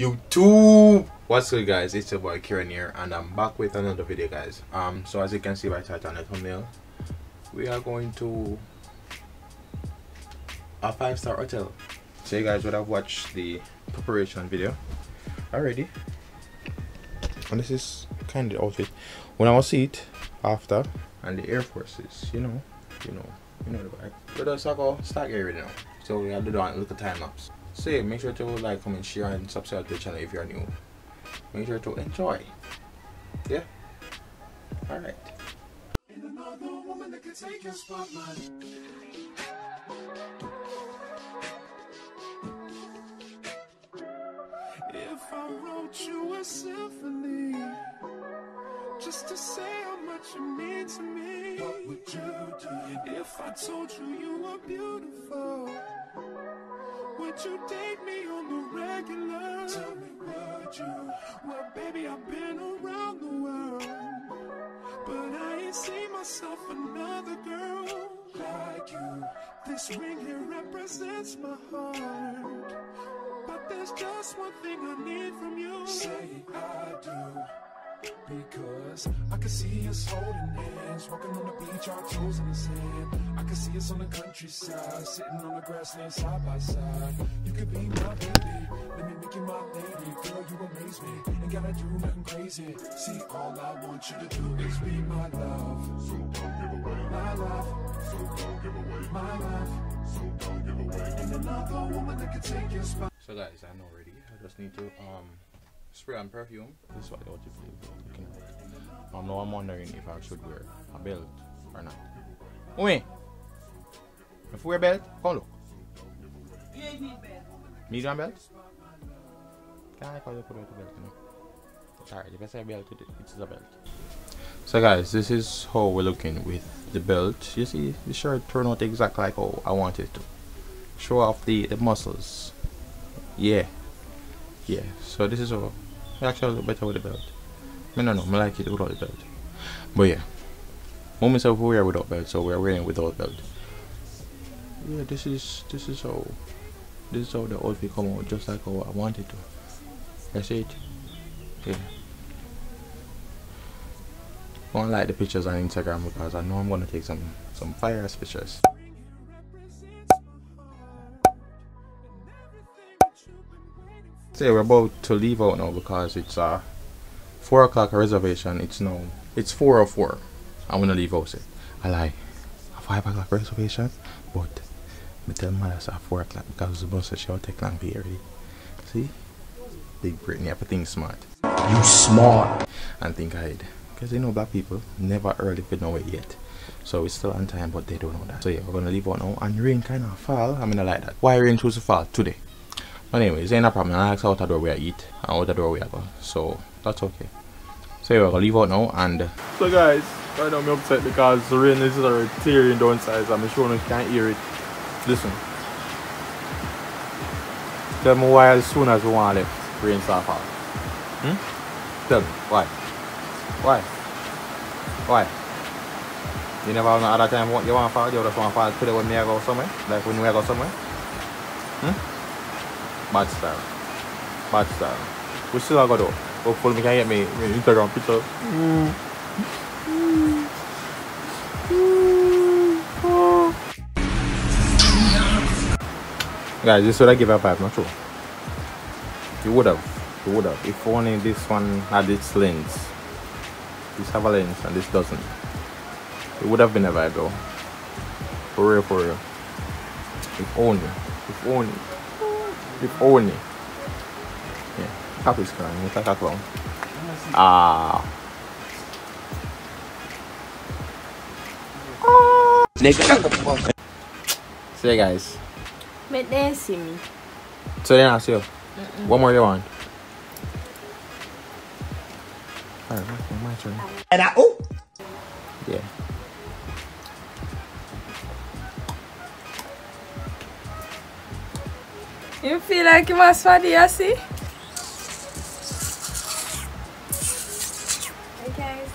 YouTube, what's good guys, it's your boy Kieran here and I'm back with another video guys. So as you can see by title and thumbnail, we are going to a 5-star hotel. So you guys would have watched the preparation video already, and this is kind of the outfit when I will see it after, and the Air Forces, you know the bag. But that's all stock area now, so we have to do a little time lapse. So yeah, make sure to like, comment, share and subscribe to the channel if you're new. Make sure to enjoy. Yeah. Alright. If I wrote you a symphony just to say how much you mean to me, what would you do? If I told you you were beautiful, would you date me on the regular? Tell me, would you? Well, baby, I've been around the world, but I ain't seen myself another girl like you. This ring here represents my heart, but there's just one thing I need from you. Say I do, because I can see us holding hands, walking on the beach, our toes in the sand. I can see us on the countryside, sitting on the grassland side by side. You could be my baby, let me make you my lady. Girl, you amaze me, ain't gotta do nothing crazy. See, all I want you to do is be my love. So don't give away my life. So don't give away my life. So don't give away. And another woman that can take your spot. So guys, I'm already. I just need to spray on perfume. This is what the outfit is looking like. Now I'm wondering if I should wear a belt or not. Wait. If we wear belt, come look. You ain't need belt. Me don't belt? Can I call you put out a belt? No. Alright, if I say belt, it's a belt. So guys, this is how we're looking with the belt. You see, the shirt turned out exactly like how I wanted it to. Show off the muscles. Yeah. Yeah. So this is how it actually looks better with the belt. I like it without the belt. But yeah. Moments of we are without belt, so we are wearing without belt. Yeah, this is how the outfit come out, just like how I wanted to. That's it. Yeah. I don't like the pictures on Instagram because I know I'm gonna take some fire ass pictures. So we're about to leave out now because it's 4 o'clock reservation. It's now it's 4:04. I'm gonna leave out. I lie. A 5 o'clock reservation, but I tell my that's at 4 o'clock because the bus said she'll take long period. See? Big Brittany, I think smart. You smart! And think ahead. Because you know black people never early could know it yet. So it's still on time, but they don't know that. So yeah, we're going to leave out now. And rain kind of fall. I mean, I like that. Why rain choose to fall today? But anyways, ain't no problem. I asked out the door where I eat and out the door where I go. So that's okay. So yeah, we're going to leave out now and... So guys, right now I'm upset because the rain is already tearing down size. I'm sure you can't hear it. Listen, tell me why as soon as we want to left, rain start falling. Tell me, why? You never have no other time you want to fall, you just want to fall today when I go somewhere? Like when we go somewhere? Bad style. We still go though. Hopefully we can get me an Instagram picture. Guys, this would have given a 5, not true. You would have. If only this one had its lens. This have a lens and this doesn't. It would have been a vibe though. For real. If only. Yeah. Cap is crying, it's like a clown. Nigga. Say guys. But they see me. So then ask you. What more you want? Alright, my turn. And I oh. Yeah. You feel like you must for the see? Hey guys,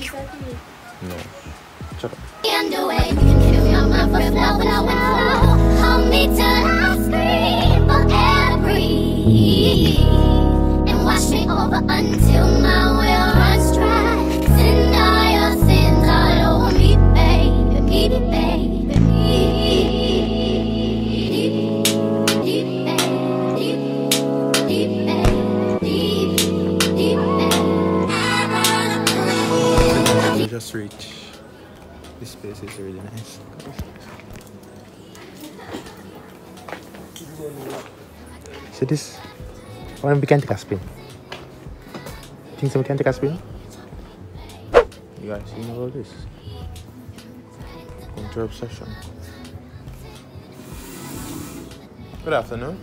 she's like me. No. Shut up. And the way you can kill your mouth for flow. Hold me till I scream forever. wash me over until my will runs dry. Send all your sins all over me, baby, baby, baby, me. Deep, deep, deep, deep, deep, deep, deep, deep. Just reach. This space is really nice. So this one, we can take a spin. Think somebody can take a spin? You guys seen all this? Control obsession. Good afternoon.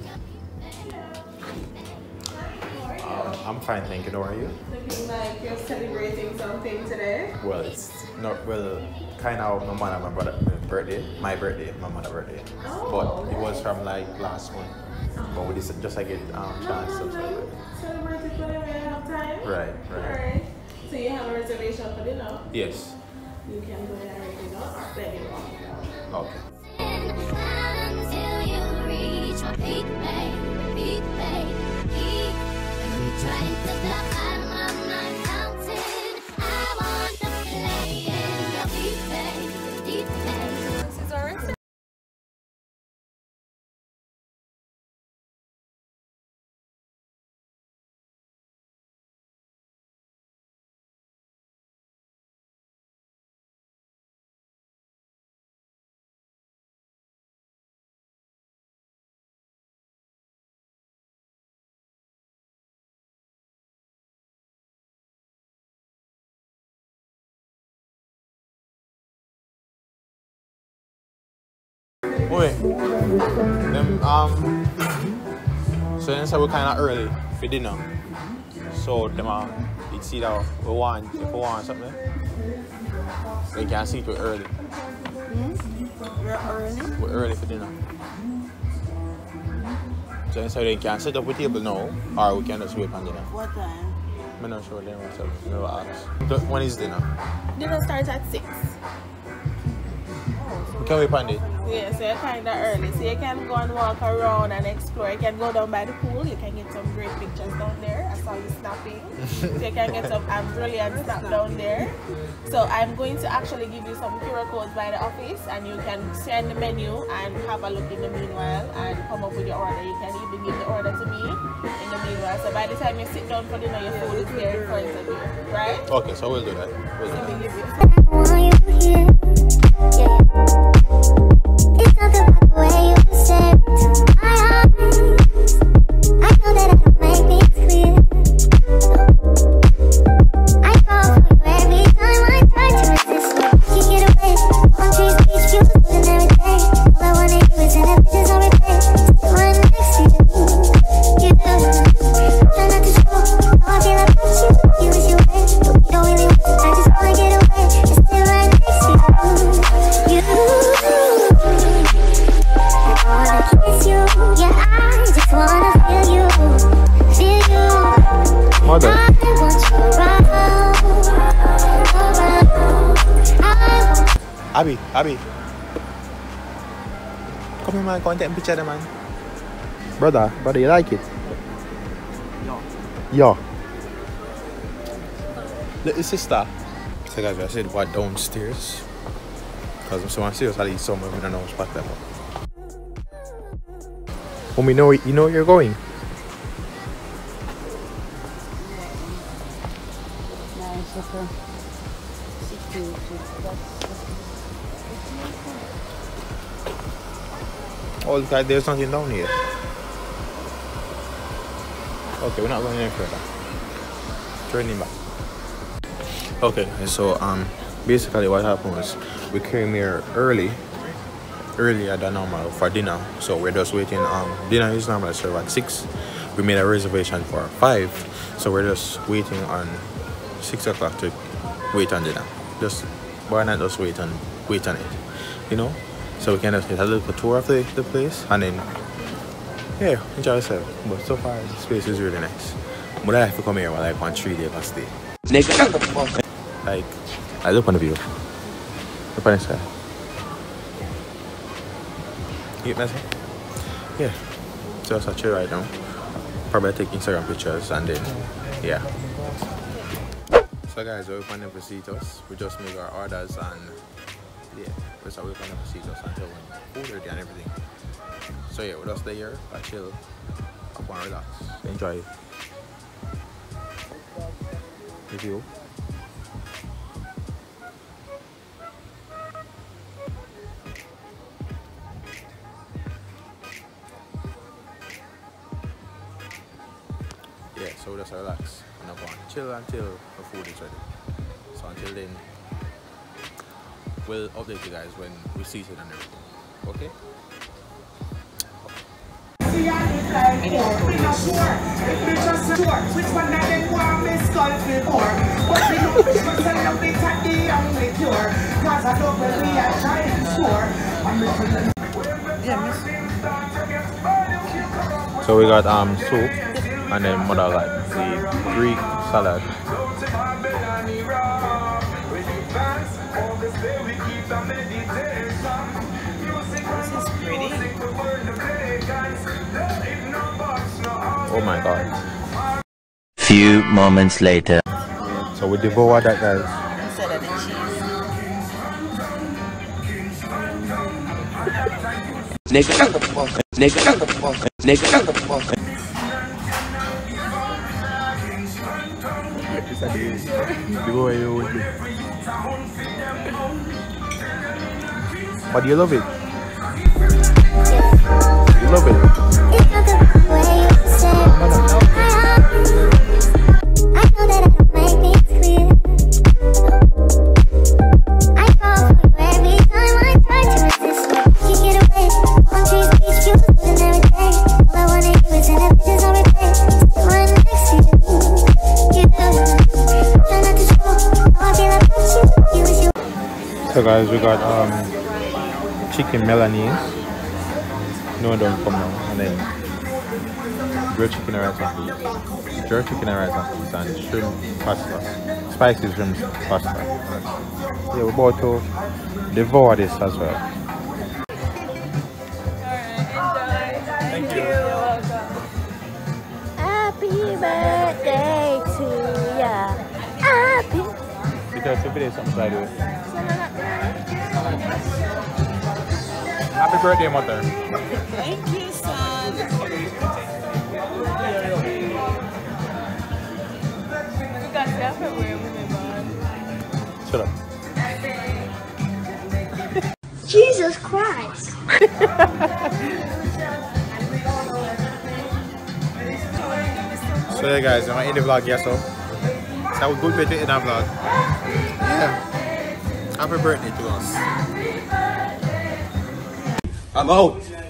I'm fine, thank you. How are you? Looking like you're celebrating something today. Well, it's not, well, kind of my mother, my brother, my mother's birthday. Oh, but nice. It was from like last month. Oh. But we just like it chance. No, no, no. Celebrate it whenever you have time. Right, right. Alright. So you have a reservation for dinner? Yes. You can go there and dinner or play it off. Okay. Until you reach my peak, baby, trying to block out my mind, counting. I want to play in your deep bass. This is ours. Wait, so then we're kind of early for dinner. So them it's either we want, if we want something, we can see it, we're early. We're early? We're early for dinner. So then we can set up a table now, or we can just wait for dinner. What time? I'm not sure, then myself, never asked. When is dinner? Dinner starts at 6. Can we find it? Yeah, so you're kind of early. So you can go and walk around and explore. You can go down by the pool. You can get some great pictures down there. I saw you snapping. So you can get some brilliant snap down there. So I'm going to actually give you some QR codes by the office, and you can send the menu and have a look in the meanwhile and come up with your order. You can even give the order to me in the meanwhile. So by the time you sit down for dinner, your food is there in front of you. Right? Okay, so we'll do that. We'll do that. It's not the way you present my eyes. I know that I might be clear. I fall for you every time I try to resist. Can't get away. On trees, beach, beautiful and every day. All I wanna do is end up just on replay. Still run next to you. You do. Try not to show how I feel about you. You is your way. You don't really want to. I just wanna get away. It's still right next to you. Abi, come here, man. Go and take a picture, man. Brother, you like it? Yeah. Look, his sister. So guys, I said what downstairs, because I'm so serious. I need somewhere we don't know what's back there. When we know it, you know where you're going. Oh, look, there's nothing down here. Okay, we're not going any further. Turning back. Okay, so basically what happened was we came here earlier than normal for dinner. So we're just waiting. Dinner is normally served at 6. We made a reservation for 5. So we're just waiting on 6 o'clock to wait on dinner. Just why not just wait on it, you know? So we can just get a little tour of the place and then, yeah, enjoy yourself. But so far, the space is really nice. But I have to come here like on 3 days past day. Like, I look on the view. Look on the sky. You get messy? Yeah. So it's a chill right now. probably take Instagram pictures and then yeah. So guys, we're waiting for Citos. We just make our orders and yeah, we're still waiting for Citos until we're food ready and everything. So yeah, we'll just stay here, I chill, up and relax, enjoy the view. Yeah, so just relax and I'm going to chill until the food is ready. So until then, we'll update you guys when we see it and everything. Okay? So we got soup. And then mother like the Greek salad. This is pretty. Oh my god. Few moments later. So we devour that, guys. Instead of the cheese. Nigga. But you love it. You love it. I know that I can make it clear. I fall for every time I try to resist. You get away on trees, beach, you and everything. All I wanna do is end up bitches on replay. One next to you, you know. Try not to show how I feel about you. So guys, we got chicken Milanese, no don't come now, and then grilled chicken and rice and peas, jerk chicken and rice and peas, and shrimp pasta, spicy shrimp pasta. Yeah, we're about to devour this as well. Alright, enjoy. Thank you. You're welcome. Happy birthday to ya. Happy. Because if it is something sideways. Happy birthday, mother. Thank you, son. Shut up. Jesus Christ. So yeah guys, I'm gonna end the vlog here, so that was good way to end our vlog. Yeah. Happy birthday to us. I'm out.